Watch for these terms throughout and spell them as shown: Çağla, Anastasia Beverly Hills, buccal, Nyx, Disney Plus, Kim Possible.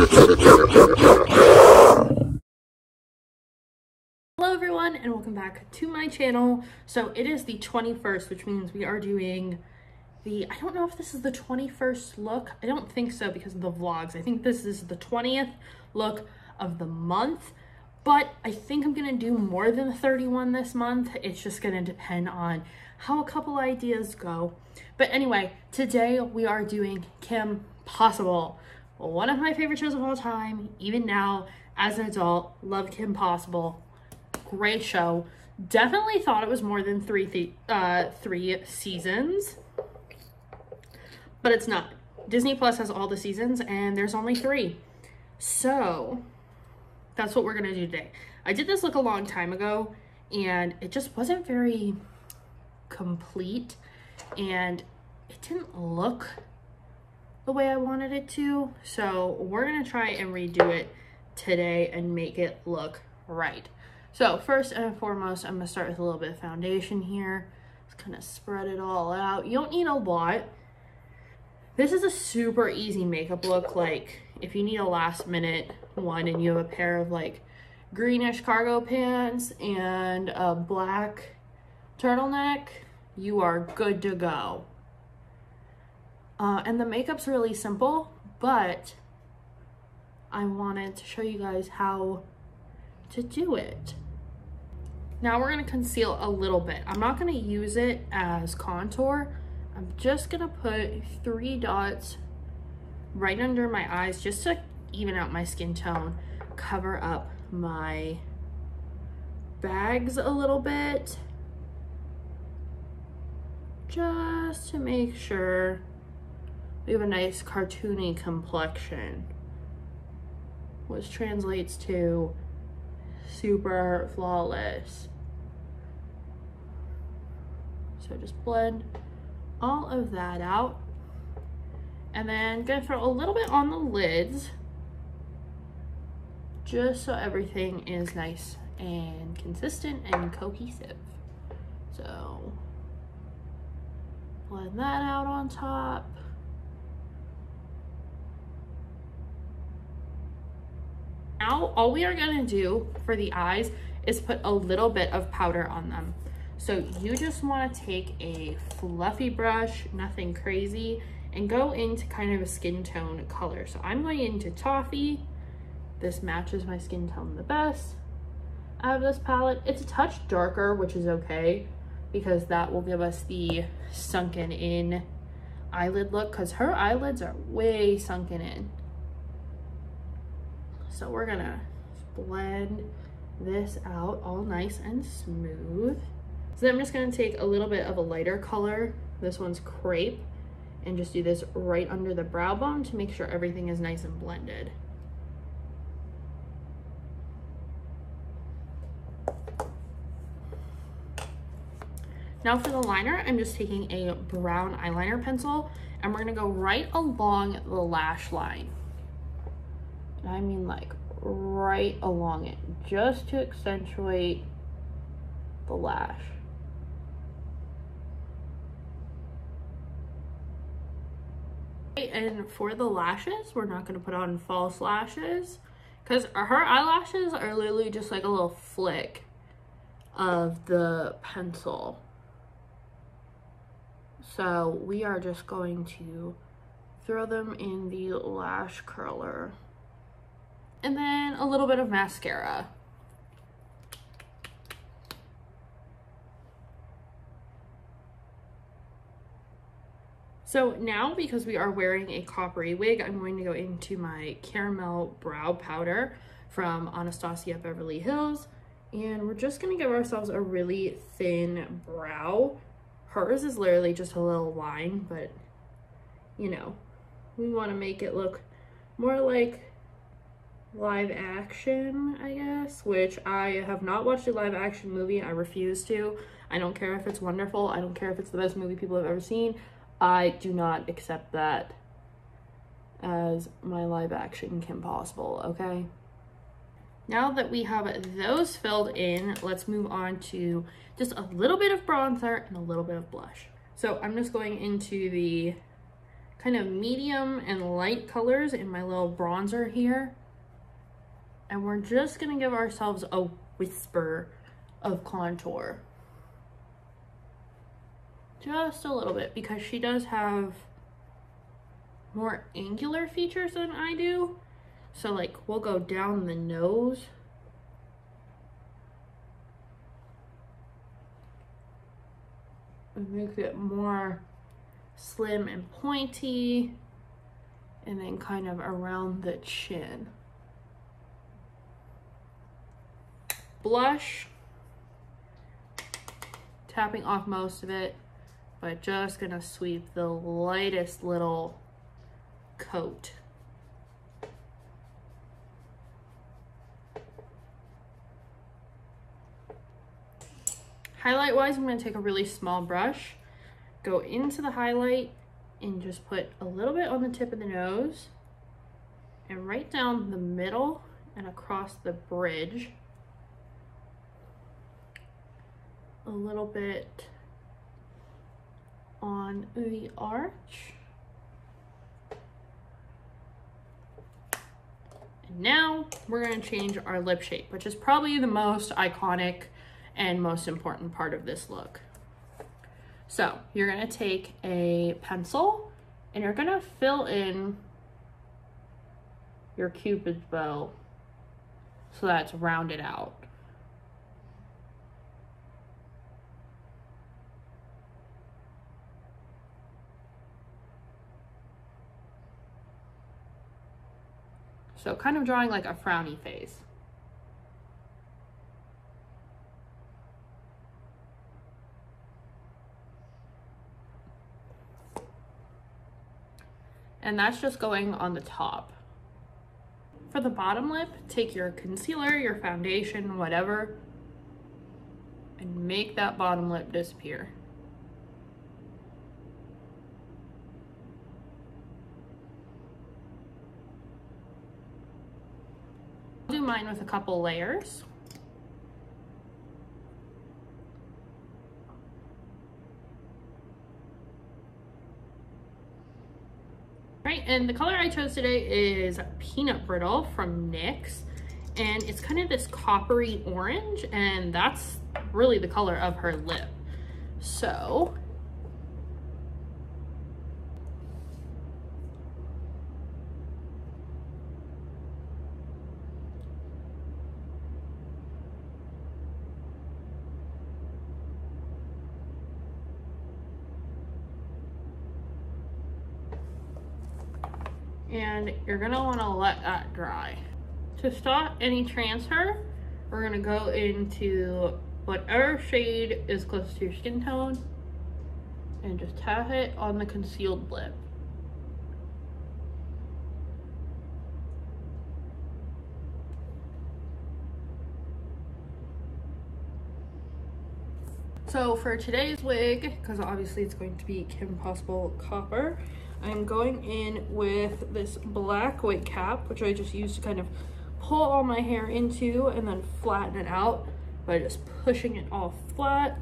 Hello everyone and welcome back to my channel. So it is the 21st, which means we are doing the, I don't know if this is the 21st look. I don't think so because of the vlogs. I think this is the 20th look of the month, but I think I'm gonna do more than 31 this month. It's just gonna depend on how a couple ideas go. But anyway, today we are doing Kim Possible, one of my favorite shows of all time. Even now as an adult, love Kim Possible. Great show. Definitely thought it was more than three seasons, but it's not. Disney Plus has all the seasons and there's only 3. So that's what we're gonna do today. I did this look a long time ago and it just wasn't very complete and it didn't look the way I wanted it to. So we're gonna try and redo it today and make it look right. So first and foremost, I'm gonna start with a little bit of foundation here. Just kind of spread it all out. You don't need a lot. This is a super easy makeup look. Like if you need a last minute one and you have a pair of like greenish cargo pants and a black turtleneck, you are good to go. And the makeup's really simple, but I wanted to show you guys how to do it. Now we're gonna conceal a little bit. I'm not gonna use it as contour. I'm just gonna put 3 dots right under my eyes just to even out my skin tone, cover up my bags a little bit, just to make sure we have a nice cartoony complexion, which translates to super flawless. So just blend all of that out. And then gonna throw a little bit on the lids just so everything is nice and consistent and cohesive. So blend that out on top. Now, all we are gonna do for the eyes is put a little bit of powder on them. So you just wanna take a fluffy brush, nothing crazy, and go into kind of a skin tone color. So I'm going into Toffee. This matches my skin tone the best out of this palette. It's a touch darker, which is okay, because that will give us the sunken in eyelid look, because her eyelids are way sunken in. So we're gonna blend this out all nice and smooth. So then I'm just gonna take a little bit of a lighter color. This one's Crepe, and just do this right under the brow bone to make sure everything is nice and blended. Now for the liner, I'm just taking a brown eyeliner pencil and we're gonna go right along the lash line. I mean like right along it, just to accentuate the lash. And for the lashes, we're not going to put on false lashes because her eyelashes are literally just like a little flick of the pencil. So we are just going to throw them in the lash curler. And then a little bit of mascara. So now, because we are wearing a coppery wig, I'm going to go into my caramel brow powder from Anastasia Beverly Hills. And we're just gonna give ourselves a really thin brow. Hers is literally just a little line, but you know, we wanna make it look more like live action, I guess, which I have not watched a live action movie. I refuse to. I don't care if it's wonderful. I don't care if it's the best movie people have ever seen. I do not accept that as my live action Kim Possible, okay? Now that we have those filled in, let's move on to just a little bit of bronzer and a little bit of blush. So I'm just going into the kind of medium and light colors in my little bronzer here. And we're just gonna give ourselves a whisper of contour. Just a little bit, because she does have more angular features than I do. So like we'll go down the nose. And make it more slim and pointy, and then kind of around the chin. Blush, tapping off most of it, but just gonna sweep the lightest little coat. Highlight wise, I'm gonna take a really small brush, go into the highlight and just put a little bit on the tip of the nose and right down the middle and across the bridge. A little bit on the arch. And now we're gonna change our lip shape, which is probably the most iconic and most important part of this look. So you're gonna take a pencil and you're gonna fill in your Cupid's bow so that's rounded out. So kind of drawing like a frowny face. And that's just going on the top. For the bottom lip, take your concealer, your foundation, whatever, and make that bottom lip disappear. I'll do mine with a couple layers. And the color I chose today is Peanut Brittle from Nyx, and it's kind of this coppery orange, and that's really the color of her lip. So and you're gonna wanna let that dry. To stop any transfer, we're gonna go into whatever shade is close to your skin tone and just tap it on the concealed lip. So for today's wig, because obviously it's going to be Kim Possible Copper, I'm going in with this black wig cap, which I just used to kind of pull all my hair into and then flatten it out by just pushing it all flat.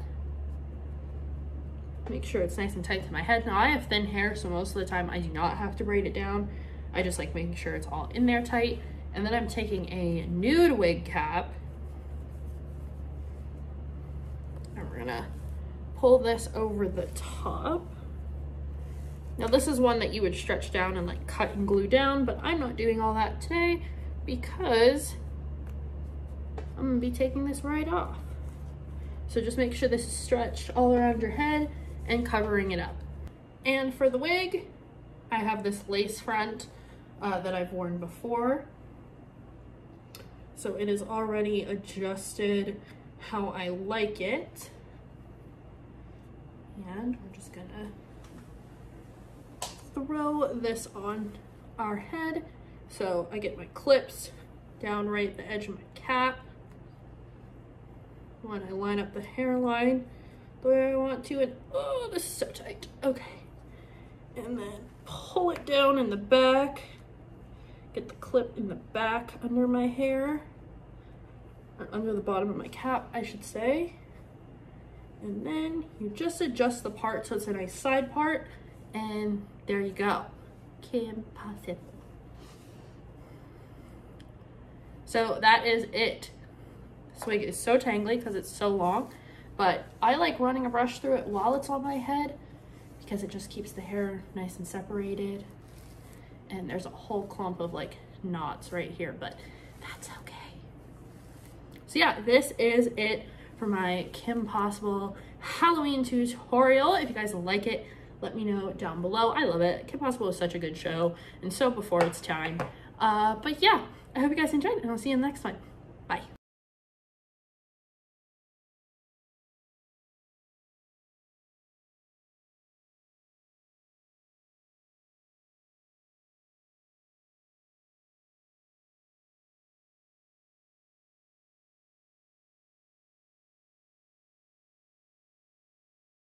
Make sure it's nice and tight to my head. Now I have thin hair, so most of the time I do not have to braid it down. I just like making sure it's all in there tight. And then I'm taking a nude wig cap and we're gonna pull this over the top. Now this is one that you would stretch down and like cut and glue down, but I'm not doing all that today because I'm gonna be taking this right off. So just make sure this is stretched all around your head and covering it up. And for the wig, I have this lace front that I've worn before. So it is already adjusted how I like it. And we're just gonna throw this on our head. So I get my clips down right at the edge of my cap. When I line up the hairline the way I want to, and oh, this is so tight. Okay. And then pull it down in the back. Get the clip in the back under my hair, or under the bottom of my cap, I should say. And then you just adjust the part so it's a nice side part. And there you go, Kim Possible. So that is it. This wig is so tangly because it's so long, but I like running a brush through it while it's on my head because it just keeps the hair nice and separated. And there's a whole clump of like knots right here, but that's okay. So yeah, this is it for my Kim Possible Halloween tutorial. If you guys like it, let me know down below. I love it. Kim Possible is such a good show, and so before its time. But yeah, I hope you guys enjoyed it, and I'll see you in the next one.